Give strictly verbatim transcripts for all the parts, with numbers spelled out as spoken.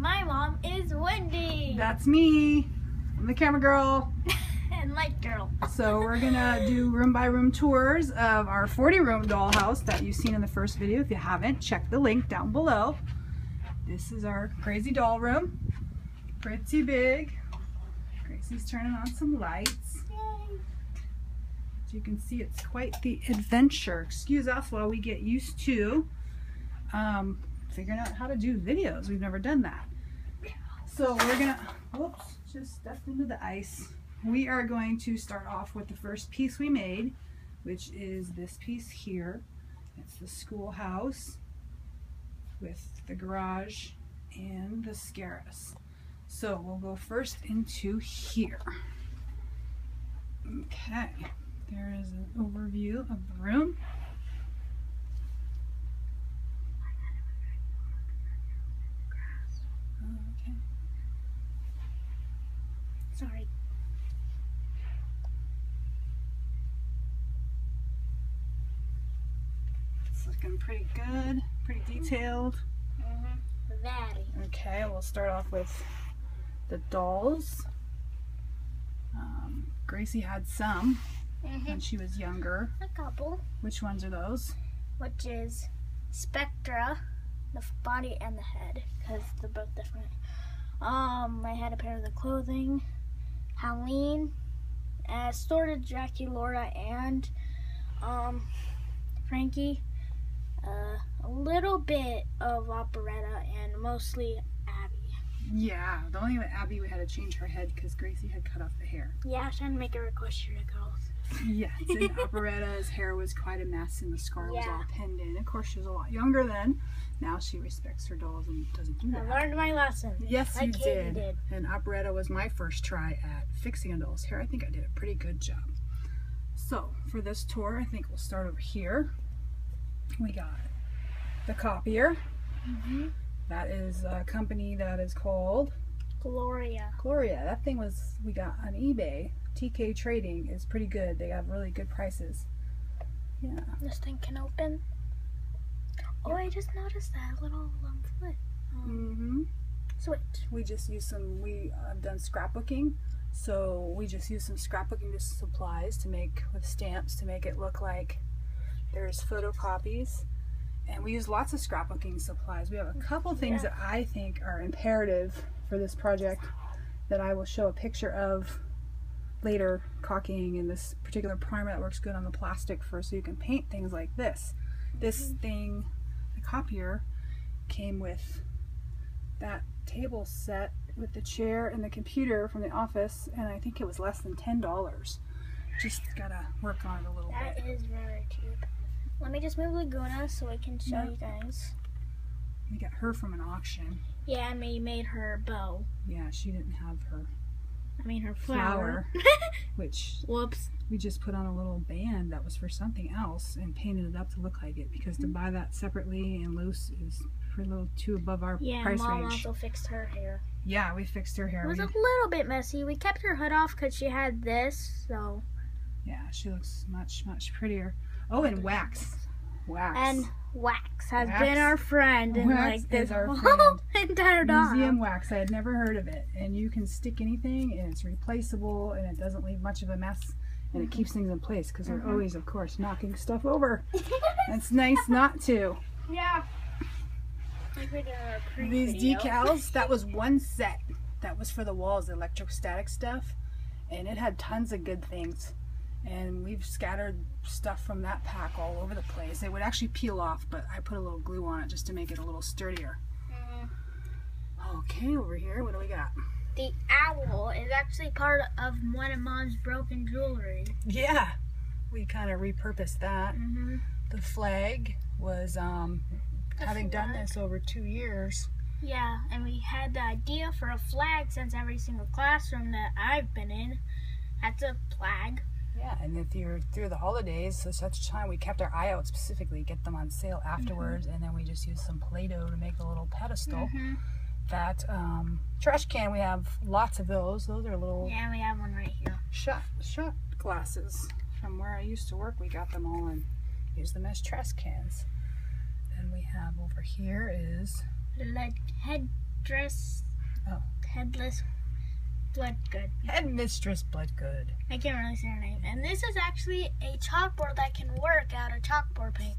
and my mom is Wendy. That's me. I'm the camera girl. And light girl. So we're gonna do room by room tours of our forty room dollhouse that you've seen in the first video. If you haven't, check the link down below. This is our crazy doll room. Pretty big. Gracie's turning on some lights. Yay. As you can see, it's quite the adventure. Excuse us while we get used to um, figuring out how to do videos. We've never done that. So we're gonna, whoops, just stepped into the ice. We are going to start off with the first piece we made, which is this piece here. It's the schoolhouse with the garage and the Scaris. So we'll go first into here. Okay, there is an overview of the room. Okay. Sorry. It's looking pretty good, pretty detailed. Mm-hmm. Very. Okay, we'll start off with the dolls. Um, Gracie had some mm-hmm. when she was younger. A couple. Which ones are those? Which is Spectra, the body and the head, because they're both different. Um, I had a pair of the clothing. Halloween, uh, sort of Draculaura and um, Frankie. Uh, a little bit of Operetta and mostly Abbey. Yeah, the only thing with Abbey, we had to change her head because Gracie had cut off the hair. Yeah, I was trying to make a request for the girls. Yes, and Operetta's hair was quite a mess and the scar yeah. was all pinned in. Of course, she was a lot younger then. Now she respects her dolls and doesn't do that. I learned my lesson. Yes, like you did. did. And Operetta was my first try at fixing a doll's hair. I think I did a pretty good job. So, for this tour, I think we'll start over here. We got the copier. Mm-hmm. That is a company that is called Gloria. Gloria. That thing was we got on eBay. T K Trading is pretty good. They have really good prices. Yeah. This thing can open. Oh, I just noticed that little um, flip. Um, mm-hmm. Switch. We just used some. We have uh, done scrapbooking, so we just used some scrapbooking just supplies to make with stamps to make it look like. There's photocopies, and we use lots of scrapbooking supplies. We have a couple things yeah. that I think are imperative for this project that I will show a picture of later, caulking and this particular primer that works good on the plastic for so you can paint things like this. This mm-hmm. thing, the copier, came with that table set with the chair and the computer from the office, and I think it was less than ten dollars. Just gotta work on it a little that bit. That is very cheap. Let me just move Laguna so I can show yep. you guys. We got her from an auction. Yeah, I mean, you made her bow. Yeah, she didn't have her. I mean, her flower. flower which. Whoops. We just put on a little band that was for something else and painted it up to look like it because mm-hmm. to buy that separately and loose is a little too above our yeah, price Mom range. Yeah, Mom also fixed her hair. Yeah, we fixed her hair. It was we... a little bit messy. We kept her hood off because she had this, so. Yeah, she looks much, much prettier. Oh, and wax. Wax. And wax has wax. been our friend in wax like this whole entire dog. Museum wax. I had never heard of it. And you can stick anything, and it's replaceable, and it doesn't leave much of a mess, and it keeps things in place because mm-hmm. we're always, of course, knocking stuff over. It's nice not to. Yeah. Like we did our pre-video. These decals, that was one set. That was for the walls, the electrostatic stuff, and it had tons of good things. And we've scattered stuff from that pack all over the place. It would actually peel off, but I put a little glue on it just to make it a little sturdier. Mm-hmm. Okay, over here, what do we got? The owl is actually part of one of Mom's broken jewelry. Yeah, we kind of repurposed that. Mm-hmm. The flag was, um, the having flag. done this over two years. Yeah, and we had the idea for a flag since every single classroom that I've been in, that's a flag. Yeah, and then through, through the holidays, so such time, we kept our eye out specifically, get them on sale afterwards, mm-hmm. and then we just used some Play-Doh to make a little pedestal. Mm-hmm. That um, trash can, we have lots of those. Those are little... Yeah, we have one right here. Shot, shot glasses. From where I used to work, we got them all and used them as trash cans. Then we have over here is... The head, Headmistress oh. Headless Bloodgood. Headmistress Bloodgood. I can't really say her name. And this is actually a chalkboard that can work out of chalkboard paint.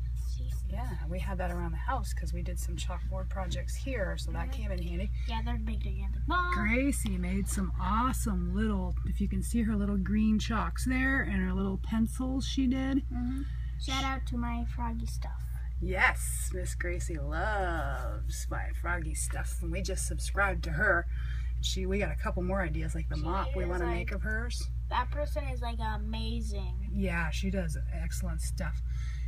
Yeah, we had that around the house because we did some chalkboard projects here, so that came in handy. Yeah, they're big together. Mom. Gracie made some awesome little, if you can see her little green chalks there and her little pencils she did. Mm-hmm. Shout out to My Froggy Stuff. Yes, Miss Gracie loves My Froggy Stuff, and we just subscribed to her. She, we got a couple more ideas, like the she mop we want to like, make of hers. That person is like amazing. Yeah, she does excellent stuff.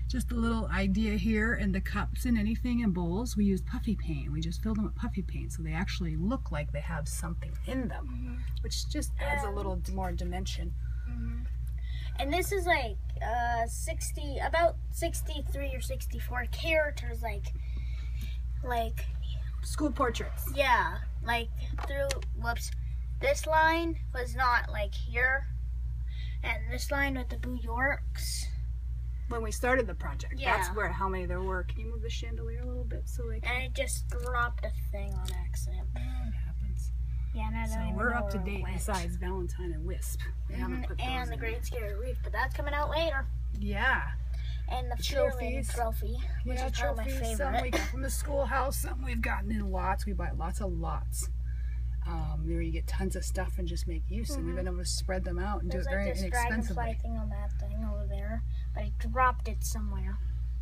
Just a little idea here, and the cups and anything in bowls, we use puffy paint. We just fill them with puffy paint, so they actually look like they have something in them, mm-hmm. which just adds and, a little more dimension. Mm-hmm. And this is like uh, sixty, about sixty-three or sixty-four characters, like, like school portraits. Yeah, like through. Whoops, this line was not like here, and this line with the Boo Yorks. When we started the project, yeah. That's where how many there were. Can you move the chandelier a little bit so they can? And it just dropped a thing on accident. Mm, it happens. Yeah, and I don't so we're up to date besides Valentine and Wisp. They mm-hmm. haven't put those and the in Great there. Scary Reef, but that's coming out later. Yeah. And the trophies. Trophy, which yeah, is trophies, my favorite. Some we got from the schoolhouse. Some we've gotten in lots. We buy lots of lots. Um, where you get tons of stuff and just make use, mm-hmm. and we've been able to spread them out and There's do it very like inexpensively. There's thing on that thing over there, but I dropped it somewhere.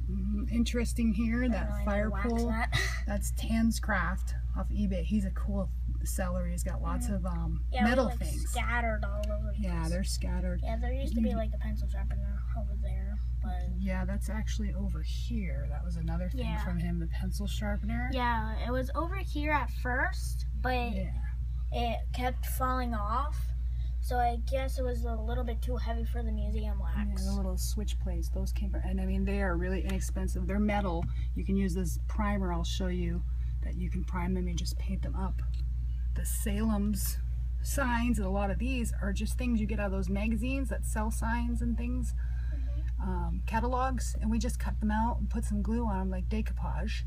Mm-hmm. Interesting here, that really fire pole. That. That's Tan's Craft off eBay. He's a cool seller. He's got lots mm-hmm. of um, yeah, metal like things. Scattered all over. The yeah, place. They're scattered. Yeah, there used to be like a pencil sharpener over there, but yeah, that's actually over here. That was another thing yeah. from him, the pencil sharpener. Yeah, it was over here at first, but. Yeah. It kept falling off, so I guess it was a little bit too heavy for the museum wax. Yeah, the little switch plates, those came from, and I mean, they are really inexpensive. They're metal. You can use this primer, I'll show you, that you can prime them and just paint them up. The Salem's signs, and a lot of these are just things you get out of those magazines that sell signs and things, mm-hmm. um, catalogs, and we just cut them out and put some glue on them like decoupage.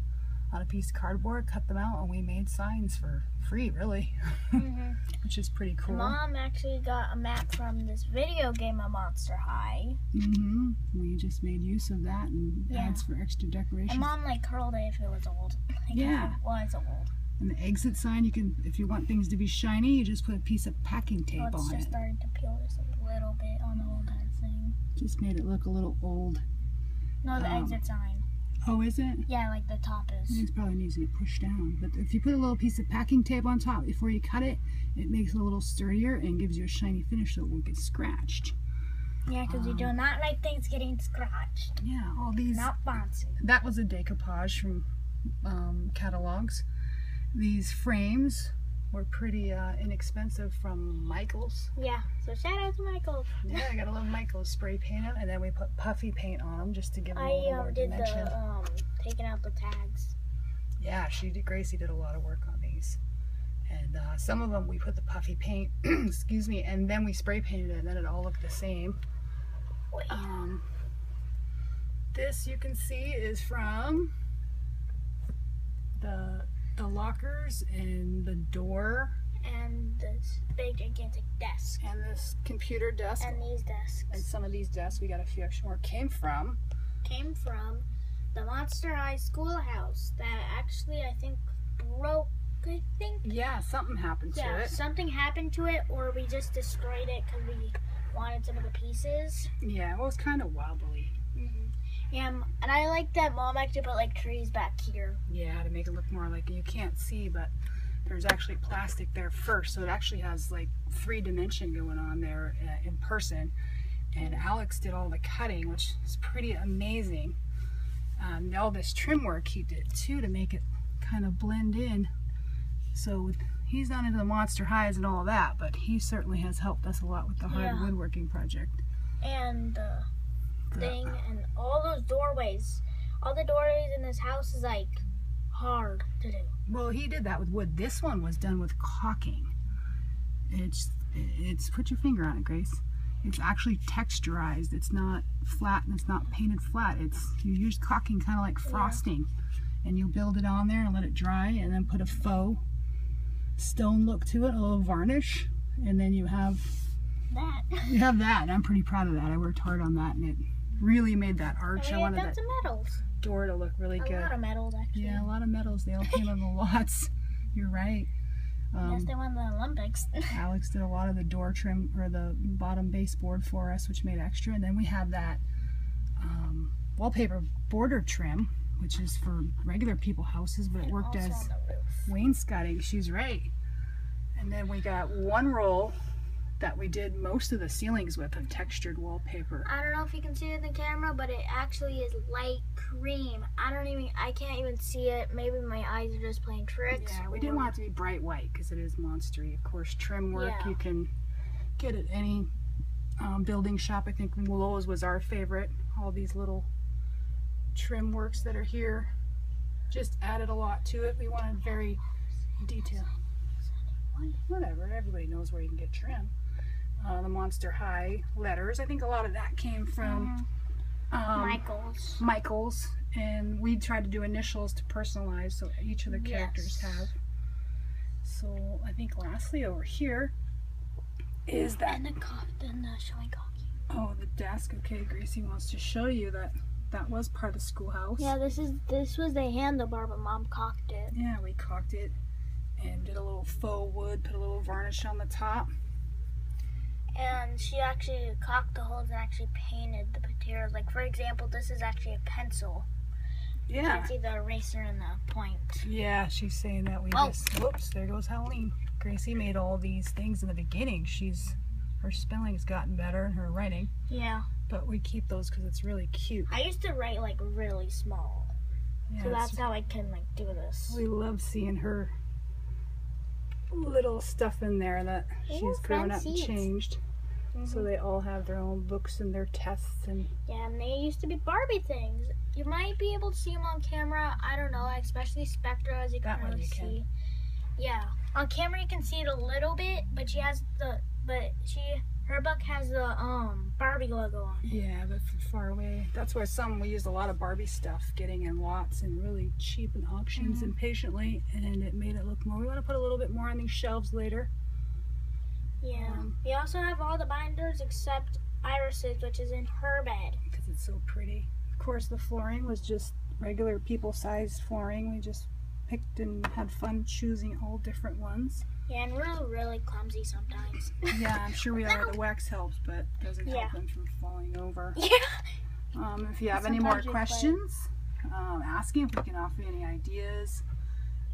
On a piece of cardboard, cut them out, and we made signs for free, really, mm-hmm. which is pretty cool. Mom actually got a map from this video game of Monster High. Mm-hmm. We just made use of that and yeah. ads for extra decoration. And Mom like curled it if it was old. Like, yeah, it was old. And the exit sign, you can, if you want things to be shiny, you just put a piece of packing tape oh, it's on just it. Just starting to peel just a little bit on the whole time thing. Just made it look a little old. No, the um, exit sign. Oh, is it? Yeah, like the top is. It probably needs to get pushed down. But if you put a little piece of packing tape on top before you cut it, it makes it a little sturdier and gives you a shiny finish so it won't get scratched. Yeah, because um, you do not like things getting scratched. Yeah, all these. Not fancy. That was a decoupage from um, catalogs. These frames were pretty uh, inexpensive from Michaels. Yeah, so shout out to Michaels. Yeah, I got a little Michaels spray paint on, and then we put puffy paint on them just to give them a little I, uh, more did dimension. The, um, taking out the tags. Yeah, she did, Gracie did a lot of work on these, and uh, some of them we put the puffy paint, excuse me, and then we spray painted it, and then it all looked the same. Um, this you can see is from the. The lockers and the door. And this big gigantic desk. And this computer desk. And these desks. And some of these desks, we got a few extra more, came from. Came from the Monster High schoolhouse that actually I think broke, I think. Yeah, something happened to yeah, it. Yeah, something happened to it or we just destroyed it because we wanted some of the pieces. Yeah, it was kind of wobbly. Mm-hmm. Yeah, and I like that Mom actually put like trees back here. Yeah, to make it look more like, you can't see, but there's actually plastic there first, so it actually has like three dimension going on there uh, in person. And Alex did all the cutting, which is pretty amazing. Um, all this trim work he did too to make it kind of blend in. So he's not into the Monster Highs and all that, but he certainly has helped us a lot with the hard yeah. woodworking project. And. Uh... thing and all those doorways, all the doorways in this house is like hard to do. Well, he did that with wood. This one was done with caulking. It's it's put your finger on it, Grace. It's actually texturized. It's not flat and it's not painted flat. It's you use caulking kind of like frosting, yeah. and you build it on there and let it dry, and then put a faux stone look to it, a little varnish, and then you have that. You have that, and I'm pretty proud of that. I worked hard on that, and it really made that arch. I, I wanted that metals. door to look really a good. A lot of metals, actually. Yeah, a lot of metals. They all came on the lots. You're right. Um, yes, they won the Olympics. Alex did a lot of the door trim, or the bottom baseboard for us, which made extra. And then we have that um, wallpaper border trim, which is for regular people houses, but it worked as wainscoting. She's right. And then we got one roll that we did most of the ceilings with, of textured wallpaper. I don't know if you can see it in the camera, but it actually is light cream. I don't even, I can't even see it. Maybe my eyes are just playing tricks. Yeah, we didn't want it to be bright white because it is monstery. Of course, trim work, yeah, you can get at any um, building shop. I think Lowe's was our favorite. All these little trim works that are here just added a lot to it. We wanted very detailed. Whatever, everybody knows where you can get trim. Uh, the Monster High letters. I think a lot of that came from um, Michaels. Michaels, and we tried to do initials to personalize, so each of the characters yes. have. So I think lastly over here is that. And the cop, and the showing coffee. Oh, the desk. Okay, Gracie wants to show you that that was part of the schoolhouse. Yeah, this is this was the handlebar, but Mom caulked it. Yeah, we caulked it and did a little faux wood, put a little varnish on the top. And she actually caulked the holes and actually painted the materials. Like, for example, this is actually a pencil. Yeah. You can see the eraser and the point. Yeah, she's saying that we oh. just... Whoops, there goes Halloween. Gracie made all these things in the beginning. She's... Her spelling's gotten better and her writing. Yeah. But we keep those because it's really cute. I used to write, like, really small. Yeah, so that's how I can, like, do this. We love seeing her little stuff in there that Ooh, she's grown up seats. and changed. Mm-hmm. So they all have their own books and their tests, and yeah, and they used to be Barbie things. You might be able to see them on camera. I don't know, especially Spectra, as you can that really you see. Can. Yeah, on camera you can see it a little bit, but she has the but she her book has the um Barbie logo on it. Yeah, but from far away. That's where some we used a lot of Barbie stuff, getting in lots and really cheap and auctions mm-hmm. impatiently, and it made it look more. We want to put a little bit more on these shelves later. Yeah. Um, we also have all the binders except Iris's, which is in her bed. Because it's so pretty. Of course, the flooring was just regular people-sized flooring. We just picked and had fun choosing all different ones. Yeah, and we're really clumsy sometimes. Yeah, I'm sure we are. No. The wax helps, but doesn't yeah. help them from falling over. Yeah. Um, if you have sometimes any more questions, um, asking if we can offer any ideas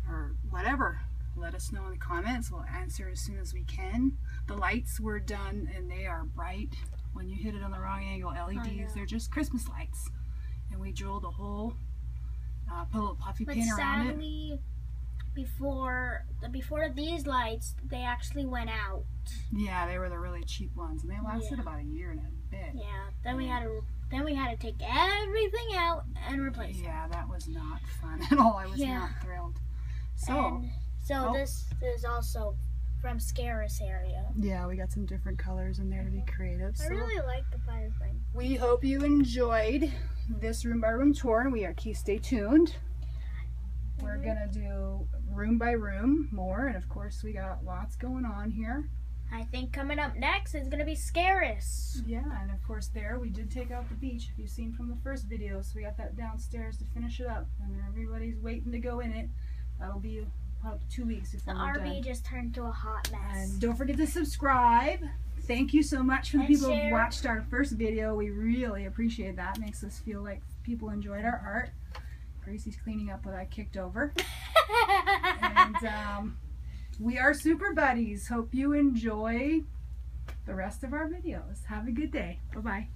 or whatever, let us know in the comments. We'll answer as soon as we can. The lights were done, and they are bright. When you hit it on the wrong angle, L E Ds, they're just Christmas lights. And we drilled a hole, uh, put a little puffy but paint around it. Before before these lights, they actually went out. Yeah, they were the really cheap ones, and they lasted yeah. about a year and a bit. Yeah, then we had to then we had to take everything out and replace yeah, it. Yeah, that was not fun at all. I was yeah. not thrilled. So and so oh. this is also from Scaris area. Yeah, we got some different colors in there to be creative. I so really like the fire thing. We hope you enjoyed this room by room tour, and we are key. Stay tuned. We're gonna do room by room more, and of course we got lots going on here. I think coming up next is gonna be Scaris. Yeah, and of course there we did take out the beach, if you've seen from the first video, so we got that downstairs to finish it up, and everybody's waiting to go in it. That'll be about two weeks before we're done. The R V just turned to a hot mess. And don't forget to subscribe. Thank you so much for the people who watched our first video. We really appreciate that. Makes us feel like people enjoyed our art. Gracie's cleaning up what I kicked over. And um, we are Super Buddies. Hope you enjoy the rest of our videos. Have a good day. Bye-bye.